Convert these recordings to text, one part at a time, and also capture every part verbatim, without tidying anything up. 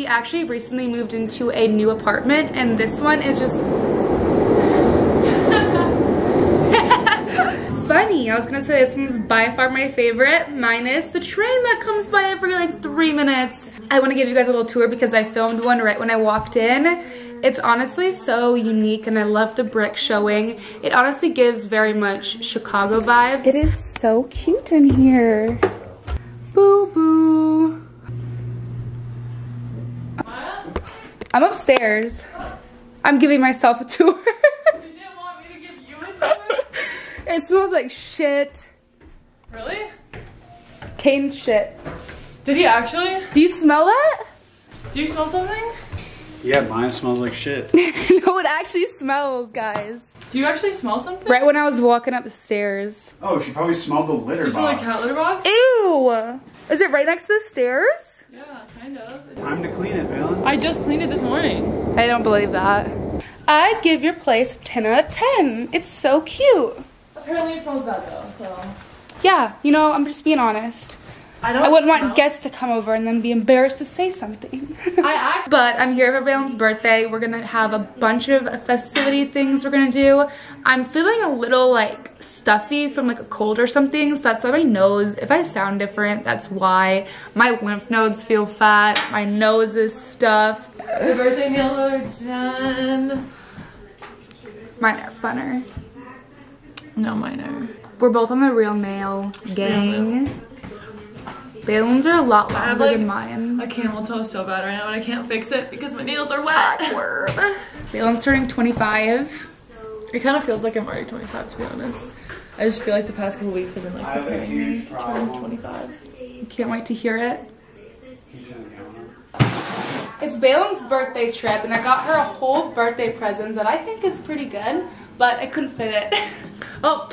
we actually recently moved into a new apartment, and this one is just funny. I was gonna say this one's by far my favorite, minus the train that comes by every like three minutes. I wanna give you guys a little tour because I filmed one right when I walked in. It's honestly so unique and I love the brick showing. It honestly gives very much Chicago vibes. It is so cute in here. Boo boo. What? I'm upstairs. I'm giving myself a tour. It smells like shit. Really? Kane's shit. Did he actually? Do you smell it? Do you smell something? Yeah, mine smells like shit. No, it actually smells, guys. Do you actually smell something? Right when I was walking up the stairs. Oh, she probably smelled the litter box. Do you smell like cat litter box? Ew! Is it right next to the stairs? Yeah, kind of. Time to clean it, Valen. I just cleaned it this morning. I don't believe that. I'd give your place ten out of ten. It's so cute. Apparently it smells bad though, so. Yeah, you know, I'm just being honest. I, don't I wouldn't smell. want guests to come over and then be embarrassed to say something. I act but I'm here for Valen's birthday. We're gonna have a bunch of festivity things we're gonna do. I'm feeling a little like stuffy from like a cold or something, so that's why my nose, if I sound different, that's why. My lymph nodes feel fat, my nose is stuffed. The birthday meal are done. Mine are funner. No, mine are. We're both on the real nail gang. Real Valen's are a lot longer I have, like, than mine. A camel toe so bad right now and I can't fix it because my nails are wet. Valen's turning twenty-five. It kind of feels like I'm already twenty-five, to be honest. I just feel like the past couple weeks have been like preparing me to turn twenty-five. I can't wait to hear it. It's Valen's birthday trip and I got her a whole birthday present that I think is pretty good, but I couldn't fit it. Oh.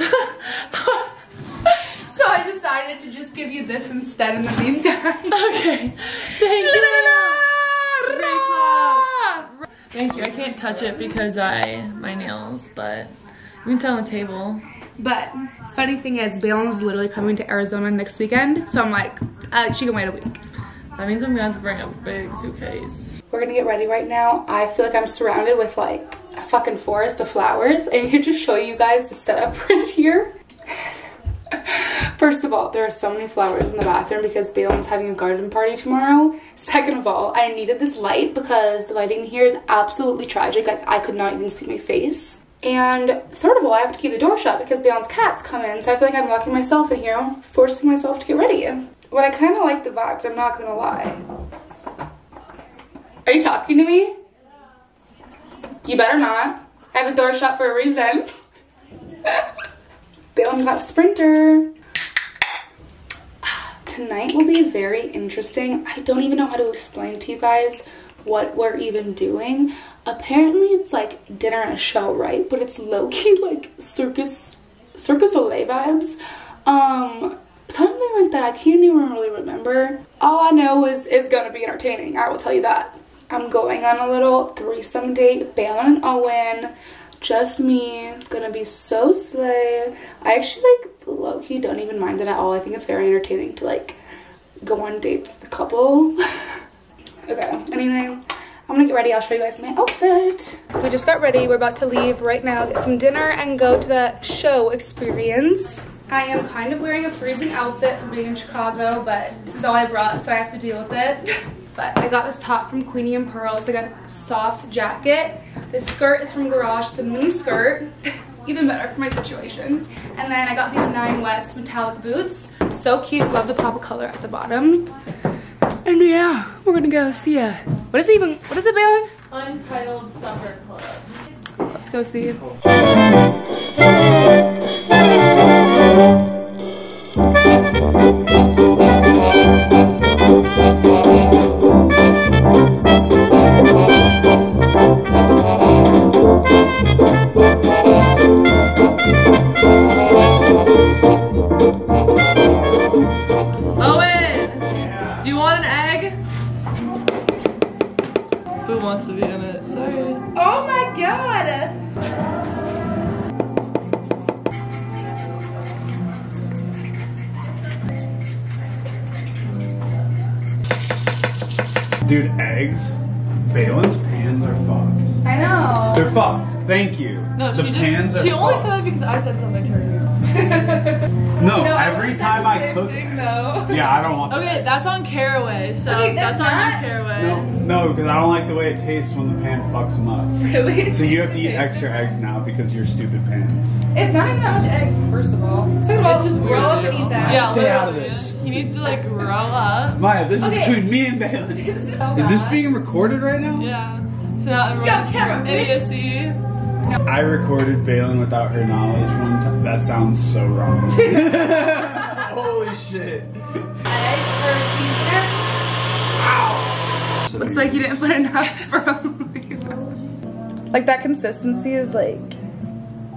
So I decided to just give you this instead in the meantime. Okay. Thank you. Thank you. I can't touch it because I my nails, but we can sit on the table. But funny thing is, Valen's literally coming to Arizona next weekend, so I'm like, uh, she can wait a week. That means I'm gonna have to bring a big suitcase. We're gonna get ready right now. I feel like I'm surrounded with like a fucking forest of flowers. And here to show you guys the setup right here. First of all, there are so many flowers in the bathroom because Valen's having a garden party tomorrow. Second of all, I needed this light because the lighting here is absolutely tragic. Like I could not even see my face. And third of all, I have to keep the door shut because Valen's cats come in. So I feel like I'm locking myself in here, forcing myself to get ready. But I kind of like the vibes, I'm not gonna lie. Are you talking to me? You better not. I have the door shut for a reason. Valen got Sprinter. Tonight will be very interesting. I don't even know how to explain to you guys what we're even doing. Apparently it's like dinner and a show, right? But it's low-key like circus, Cirque du Soleil vibes. Um, Something like that, I can't even really remember. All I know is it's gonna be entertaining, I will tell you that. I'm going on a little threesome date, Valen and Owen, just me, it's gonna be so slay. I actually like low-key don't even mind it at all. I think it's very entertaining to like go on dates with a couple. Okay, anyway, I'm gonna get ready, I'll show you guys my outfit. We just got ready, we're about to leave right now, get some dinner and go to the show experience. I am kind of wearing a freezing outfit from being in Chicago, but this is all I brought, so I have to deal with it. But I got this top from Queenie and Pearls. I got a soft jacket. This skirt is from Garage. It's a mini skirt. Even better for my situation. And then I got these Nine West metallic boots. So cute. Love the pop of color at the bottom. And yeah, we're gonna go see ya. What is it even? What is it, Valen? Untitled Supper Club. Let's go see it. Dude, eggs. Balin's pans are fucked. I know. They're fucked. Thank you. No, the she pans just, are she only fucked. Said that because I said something to her. no, no, every I time I cook. Thing, yeah, I don't want that. Okay, that's on Caraway, so okay, that's, that's not on Caraway. No, because no, I don't like the way it tastes when the pan fucks them up. Really? So you have to eat extra different. eggs now because you're stupid pans. It's not even that much eggs, first of all. Second of all, just grow up and eat that. Yeah, stay out of this. He needs to like grow up. Maya, this okay. is between me and Bailey. This is, so is this being recorded right now? Yeah. So now everyone's camera. No. I recorded Balin without her knowledge one time. That sounds so wrong. Holy shit. Ow. Looks like you didn't put enough sperm. Like that consistency is like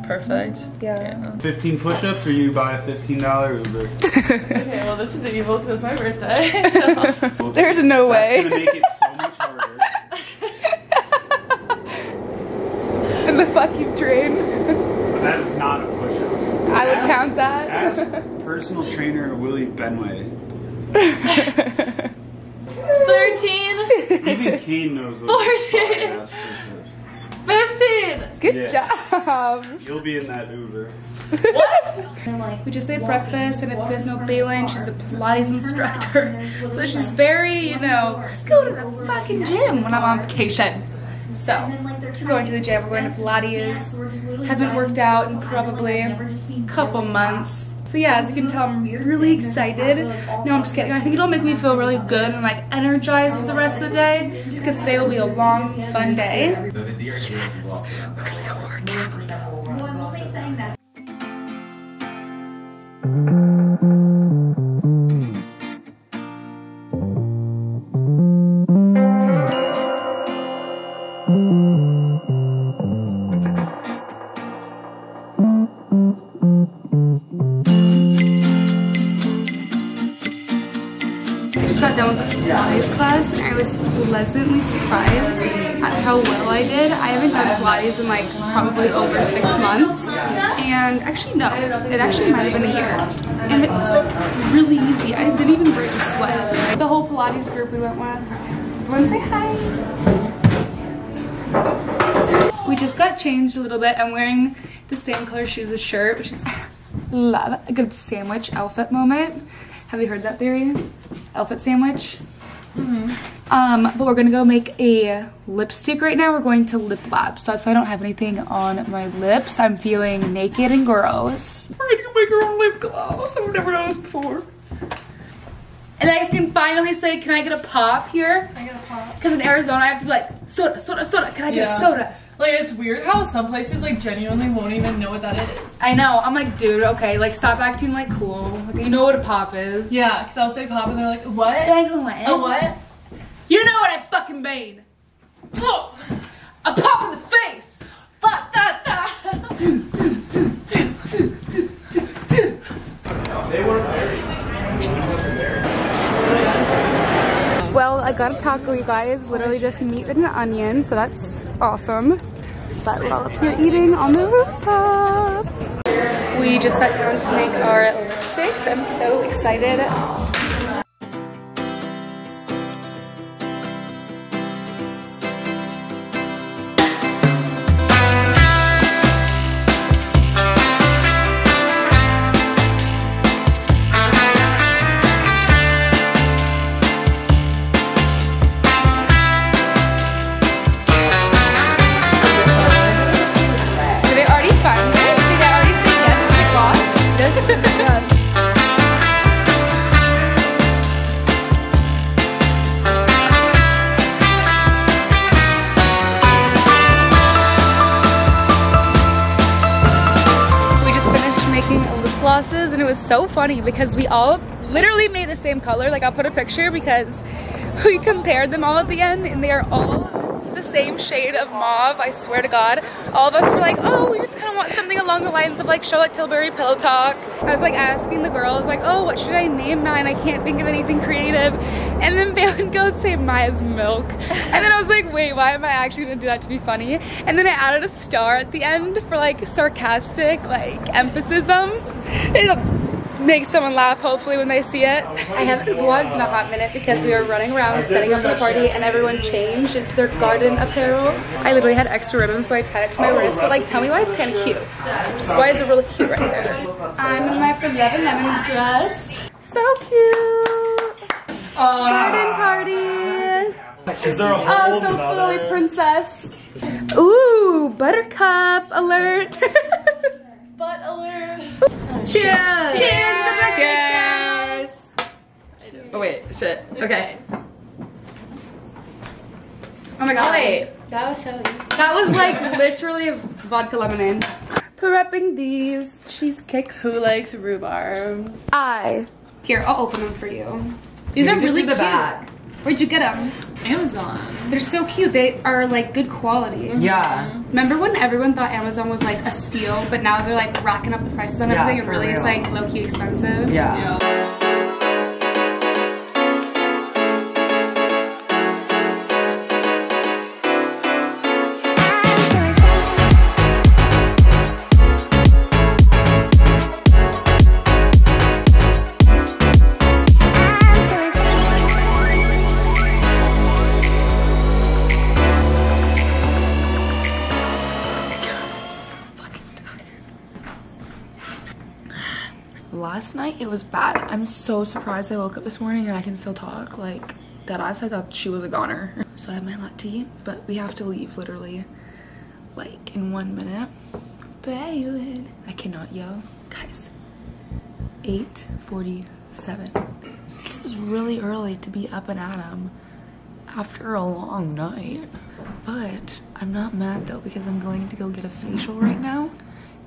perfect. Yeah. yeah. fifteen push-ups or you buy a fifteen dollar Uber. Okay, well this is evil because it's my birthday. So. Well, there's no that's way. Gonna make it so much harder. In the fucking train. But that is not a push-up. I would ask, count that. Ask personal trainer Willy Benway. thirteen. Even Kane knows those. fourteen. fifteen. Good yeah. job. You'll be in that Uber. What? We just ate breakfast and if there's no Balin, she's a Pilates instructor. So she's very, you know, let's go to the fucking gym when I'm on vacation. So, we're going to the gym, we're going to Pilates, haven't worked out in probably a couple months. So yeah, as you can tell, I'm really excited. No, I'm just kidding. I think it'll make me feel really good and like energized for the rest of the day because today will be a long, fun day. Yes, we're gonna go work out. Pleasantly surprised at how well I did. I haven't done Pilates in like probably over six months, and actually no, it actually might have been a year. And it was like really easy. I didn't even break a sweat. Like, the whole Pilates group we went with. Everyone say hi. We just got changed a little bit. I'm wearing the same color shoes as shirt, which is love a good sandwich outfit moment. Have you heard that theory? Outfit sandwich. Mm-hmm. Um, but we're gonna go make a lipstick right now. We're going to lip lab. So that's why I don't have anything on my lips. I'm feeling naked and gross. We're gonna make our own lip gloss. I've never done this before. And I can finally say, can I get a pop here? I get a pop. Because in Arizona, I have to be like, soda, soda, soda. Can I get yeah. a soda? Like, it's weird how some places, like, genuinely won't even know what that is. I know. I'm like, dude, okay, like, stop acting, like, cool. Like, you know what a pop is. Yeah, because I'll say pop, and they're like, what? Like, what? A what? You know what I fucking mean. Oh, a pop in the face. Fuck that, that. Do, do, do, do, do, do, do, do. They weren't married. Well, I got a taco, you guys. Literally just meat with an onion, so that's... awesome. But we're all up here eating on the rooftop. We just sat down to make our lipsticks. I'm so excited. And it was so funny because we all literally made the same color. Like, I'll put a picture because we compared them all at the end and they are all the same shade of mauve. I swear to God, all of us were like, oh, we just kind of want something along the lines of like Charlotte Tilbury Pillow Talk. I was like asking the girls like, oh, what should I name mine? I can't think of anything creative. And then Balin goes, say Maya's Milk. And then I was like, wait, why am I actually gonna do that to be funny? And then I added a star at the end for like sarcastic, like emphasis. It make someone laugh, hopefully, when they see it. I haven't vlogged in a hot minute because we were running around setting up the party and everyone changed into their garden apparel. I literally had extra ribbon, so I tied it to my wrist, but like, tell me why it's kind of cute. Why is it really cute right there? I'm in my For Love and Lemons dress. So cute! Aww. Garden party! Is there a oh, so flowy princess! Ooh, buttercup alert! Butt alert! Cheers! Cheers! Cheers! Cheers. Cheers. Oh wait, shit. Okay. Oh my god. Wait. That was so easy. That was like literally vodka lemonade. Prepping these cheesecakes. Who likes rhubarb? I. Here, I'll open them for you. These You're are really cute. Bag. Where'd you get them? Amazon. They're so cute. They are like good quality. Yeah. Remember when everyone thought Amazon was like a steal, but now they're like racking up the prices on everything, yeah, and really real. It's like low-key expensive. Yeah. yeah. Last night it was bad. I'm so surprised I woke up this morning and I can still talk. Like, that ass, I thought she was a goner. So I had my latte, but we have to leave literally like in one minute. Bailin'. I cannot yell. Guys, eight forty-seven. This is really early to be up and at 'em after a long night. But I'm not mad though, because I'm going to go get a facial right now.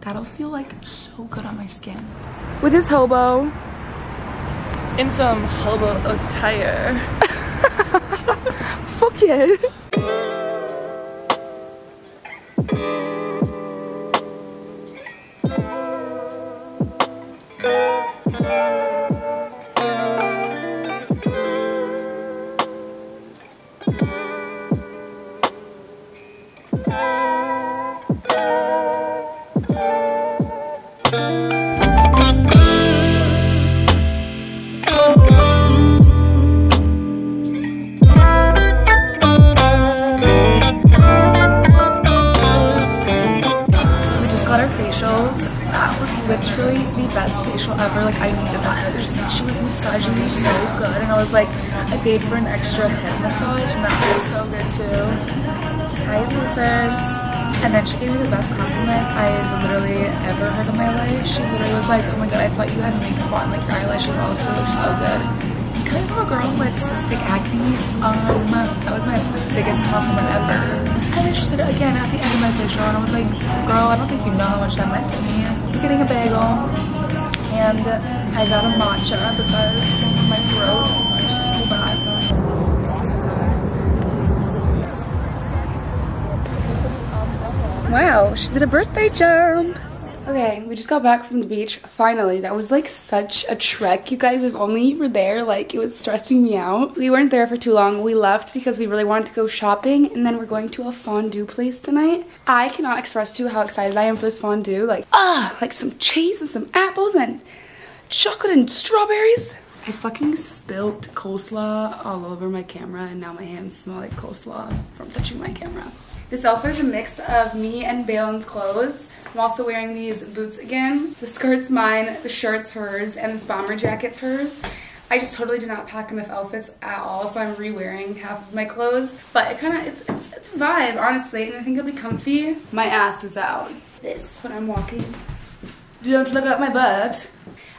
That'll feel like so good on my skin. With his hobo. In some hobo attire. Fuck it. Paid for an extra head massage, and that was so good too. Hi, losers. And then she gave me the best compliment I literally ever heard in my life. She literally was like, "Oh my god, I thought you had makeup on, like your eyelashes also look so good." Kind of a girl with cystic acne. Um, that was my biggest compliment ever. And then she said it again at the end of my facial, and I was like, "Girl, I don't think you know how much that meant to me." I'm getting a bagel, and I got a matcha because my throat. Wow, she did a birthday jump. Okay, we just got back from the beach, finally. That was like such a trek, you guys. If only you were there, like it was stressing me out. We weren't there for too long. We left because we really wanted to go shopping, and then we're going to a fondue place tonight. I cannot express to you how excited I am for this fondue. Like, ah, like some cheese and some apples and chocolate and strawberries. I fucking spilled coleslaw all over my camera, and now my hands smell like coleslaw from touching my camera. This outfit is a mix of me and Balin's clothes. I'm also wearing these boots again. The skirt's mine, the shirt's hers, and this bomber jacket's hers. I just totally did not pack enough outfits at all, so I'm re-wearing half of my clothes. But it kind of, it's, it's, it's a vibe, honestly, and I think it'll be comfy. My ass is out. This is what I'm walking. Don't look at my butt.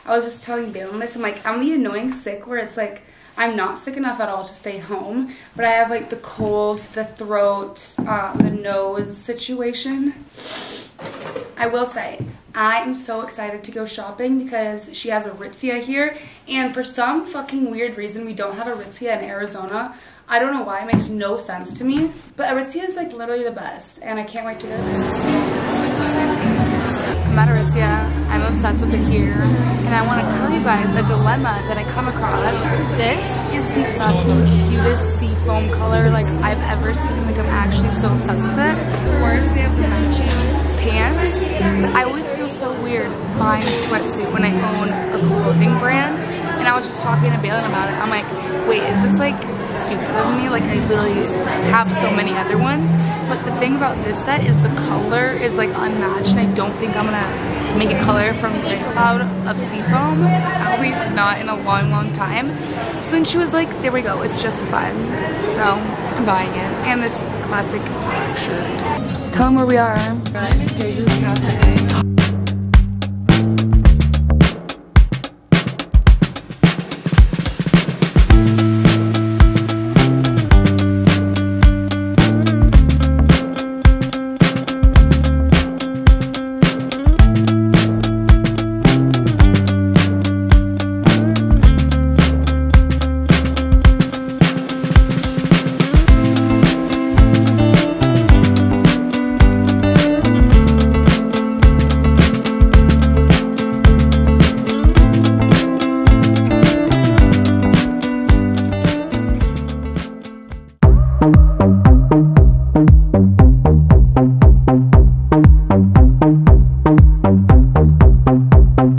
I was just telling Balin this, I'm like, I'm the annoying sick where it's like, I'm not sick enough at all to stay home, but I have like the cold, the throat, uh, the nose situation. I will say, I am so excited to go shopping because she has Aritzia here, and for some fucking weird reason, we don't have Aritzia in Arizona. I don't know why, it makes no sense to me, but Aritzia is like literally the best, and I can't wait to go to this. I'm at Aritzia. I'm obsessed with it here, and I want to tell you guys a dilemma that I come across. This is the fucking cutest seafoam color like I've ever seen. Like, I'm actually so obsessed with it. Of course, they have the matching pants, but I always feel so so weird buying a sweatsuit when I own a clothing brand. And I was just talking to Balin about it. I'm like, wait, is this like stupid of me? Like, I literally have so many other ones. But the thing about this set is the color is like unmatched, and I don't think I'm gonna make a color from Great Cloud of Seafoam, at least not in a long, long time. So then she was like, there we go, it's justified. So I'm buying it. And this classic shirt. Tell them where we are.